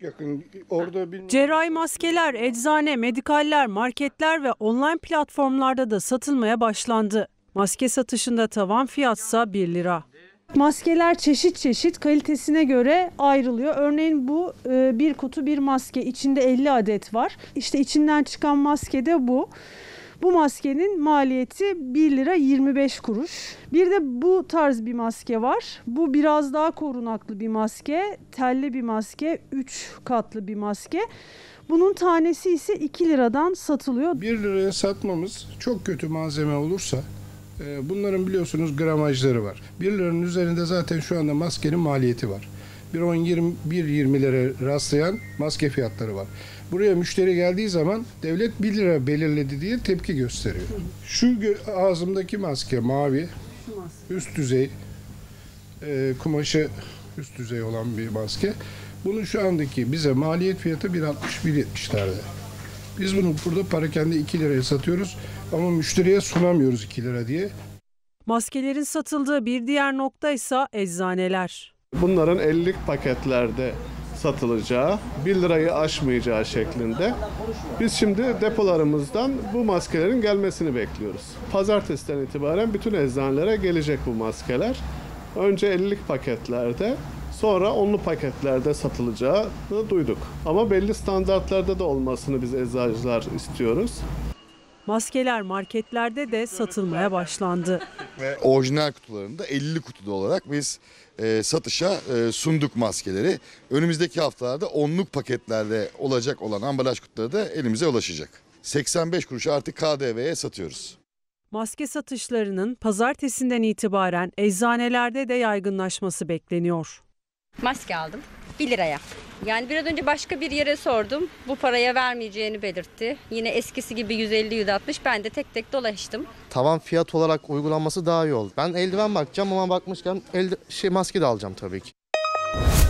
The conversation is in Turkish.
yakın. Orada cerrahi maskeler, eczane, medikaller, marketler ve online platformlarda da satılmaya başlandı. Maske satışında tavan fiyatsa 1 lira. Maskeler çeşit çeşit kalitesine göre ayrılıyor. Örneğin bu bir kutu bir maske, içinde 50 adet var. İşte içinden çıkan maske de bu. Bu maskenin maliyeti 1 lira 25 kuruş. Bir de bu tarz bir maske var. Bu biraz daha korunaklı bir maske, telli bir maske, 3 katlı bir maske. Bunun tanesi ise 2 liradan satılıyor. 1 liraya satmamız çok kötü malzeme olursa, bunların biliyorsunuz gramajları var. 1 liranın üzerinde zaten şu anda maskenin maliyeti var. 1.20 liraya rastlayan maske fiyatları var. Buraya müşteri geldiği zaman devlet 1 lira belirledi diye tepki gösteriyor. Şu ağzımdaki maske mavi, üst düzey, kumaşı üst düzey olan bir maske. Bunun şu andaki bize maliyet fiyatı 1.60-1.70'lerde. Biz bunu burada parakende 2 liraya satıyoruz ama müşteriye sunamıyoruz 2 lira diye. Maskelerin satıldığı bir diğer nokta ise eczaneler. Bunların 50'lik paketlerde satılacağı, 1 lirayı aşmayacağı şeklinde. Biz şimdi depolarımızdan bu maskelerin gelmesini bekliyoruz. Pazartesiden itibaren bütün eczanelere gelecek bu maskeler. Önce 50'lik paketlerde, sonra 10'lu paketlerde satılacağını duyduk. Ama belli standartlarda da olmasını biz eczacılar istiyoruz. Maskeler marketlerde de satılmaya başlandı. Ve orijinal kutularında 50 kutuda olarak biz satışa sunduk maskeleri. Önümüzdeki haftalarda 10'luk paketlerde olacak olan ambalaj kutuları da elimize ulaşacak. 85 kuruşa artık KDV'ye satıyoruz. Maske satışlarının pazartesinden itibaren eczanelerde de yaygınlaşması bekleniyor. Maske aldım 1 liraya. Yani biraz önce başka bir yere sordum. Bu paraya vermeyeceğini belirtti. Yine eskisi gibi 150-160. Ben de tek tek dolaştım. Tavan fiyat olarak uygulanması daha iyi oldu. Ben eldiven bakacağım ama bakmışken maske de alacağım tabii ki.